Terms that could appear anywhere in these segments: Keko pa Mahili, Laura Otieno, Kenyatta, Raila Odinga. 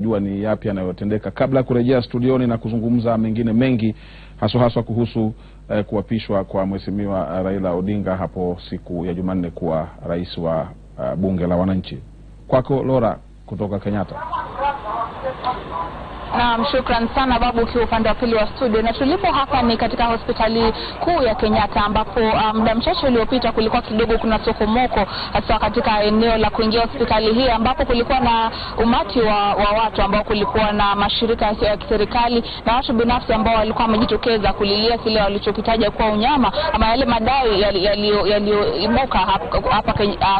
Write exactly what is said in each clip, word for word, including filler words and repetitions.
jua ni yapi yanayotendeka kabla kurejea studioni na kuzungumza mengine mengi haswa haswa kuhusu eh, kuapishwa kwa mheshimiwa Raila Odinga hapo siku ya Jumanne kuwa rais wa uh, bunge la wananchi. Kwako Laura kutoka Kenyatta. Na mshukran sana babu kwa upande wa pili wa studio. Na tulipo hapa ni katika hospitali kuu ya Kenyatta ambapo muda um, mchache uliopita kulikuwa kidogo kuna sokomoko hasa katika eneo la kuingia hospitali hii ambapo kulikuwa na umati wa, wa watu ambao kulikuwa na mashirika ya serikali na watu binafsi ambao walikuwa wamejitokeza kulilia kile walichokitaja kwa unyama ama yale madai yaliyoibuka hapa, hapa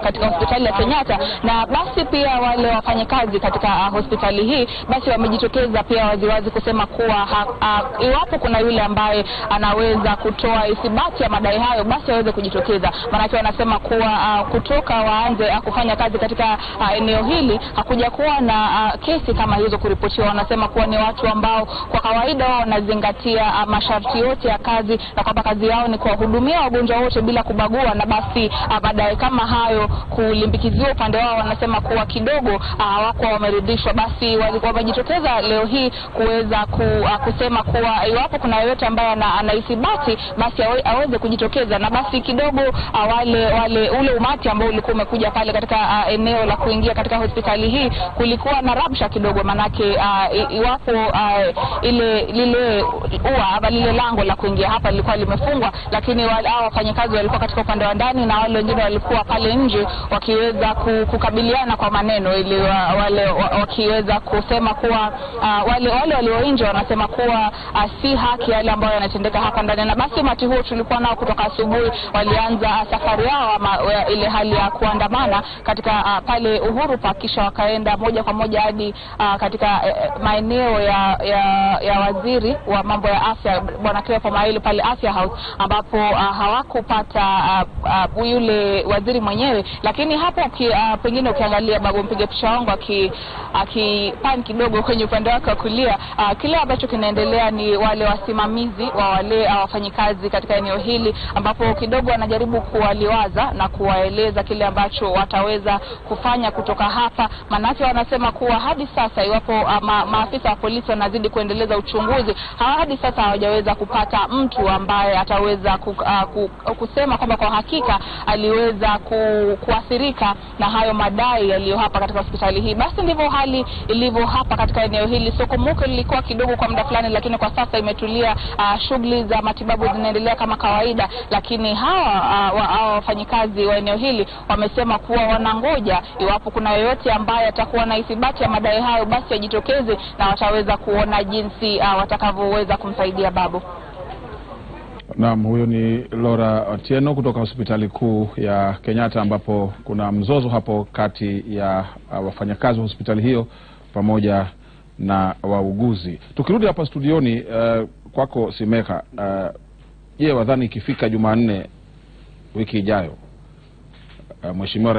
katika hospitali ya Kenyatta. Na basi pia wale wafanyakazi katika hospitali hii basi wamejitokeza pia waziwazi kusema kuwa ha, ha, iwapo kuna yule ambaye anaweza kutoa ithibati ya madai hayo basi aweze kujitokeza. Manake wanasema kuwa ha, kutoka waanze ha, kufanya kazi katika ha, eneo hili hakuja kuwa na ha, kesi kama hizo kuripotiwa. Wanasema kuwa ni watu ambao kwa kawaida wao wanazingatia masharti yote ya kazi na kwamba kazi yao ni kuwahudumia wagonjwa wote bila kubagua, na basi ha, madai kama hayo kulimbikiziwa upande wao wanasema kuwa kidogo hawakuwa wameridhishwa. Basi walikuwa wamejitokeza leo hii kuweza ku, uh, kusema kuwa iwapo kuna yeyote ambaye anaithibati basi aweze kujitokeza. Na basi kidogo uh, wale wale ule umati ambao ulikuwa umekuja pale katika uh, eneo la kuingia katika hospitali hii kulikuwa na rabsha kidogo, manake uh, iwapo uh, ile lile ua au lile lango la kuingia hapa lilikuwa limefungwa, lakini wale hao wafanyakazi walikuwa katika upande wa ndani na wale wengine walikuwa pale nje wakiweza kukabiliana kwa maneno ili uh, wale wakiweza kusema kuwa Uh, wale wale walioinje wanasema kuwa uh, si haki yale ambayo yanatendeka hapa ndani. Na basi umati huo tulikuwa nao kutoka asubuhi walianza safari yao ama ile hali ya kuandamana katika uh, pale Uhuru Park kisha wakaenda moja kwa moja hadi uh, katika uh, maeneo ya, ya ya waziri wa mambo ya afya bwana Keko pa Mahili pale Afya House ambapo uh, hawakupata uh, uh, yule waziri mwenyewe. Lakini hapo uh, pengine ukiangalia babu mpige picha wangu aki aki pan kidogo kwenye upande kwa kulia uh, kile ambacho kinaendelea ni wale wasimamizi wa wale uh, wafanyikazi katika eneo hili ambapo kidogo wanajaribu kuwaliwaza na kuwaeleza kile ambacho wataweza kufanya kutoka hapa. Manake wanasema kuwa hadi sasa iwapo uh, ma, maafisa wa polisi wanazidi kuendeleza uchunguzi hadi sasa hawajaweza kupata mtu ambaye ataweza ku, uh, ku, kusema kwamba kwa hakika aliweza ku, kuathirika na hayo madai yaliyo hapa katika hospitali hii. Basi ndivyo hali ilivyo hapa katika eneo hili. Sokomuko lilikuwa kidogo kwa muda fulani lakini kwa sasa imetulia. Uh, shughuli za matibabu zinaendelea kama kawaida, lakini hawa uh, wafanyikazi wa eneo hili wamesema kuwa wanangoja iwapo kuna yeyote ambaye atakuwa na ithibati ya madai hayo basi ajitokeze na wataweza kuona jinsi uh, watakavyoweza kumsaidia babu. Naam, huyo ni Laura Otieno kutoka hospitali kuu ya Kenyatta ambapo kuna mzozo hapo kati ya uh, wafanyakazi wa hospitali hiyo pamoja na wauguzi. Tukirudi hapa studioni uh, kwako Simeka, je, uh, wadhani ikifika Jumanne wiki ijayo uh, mheshimiwa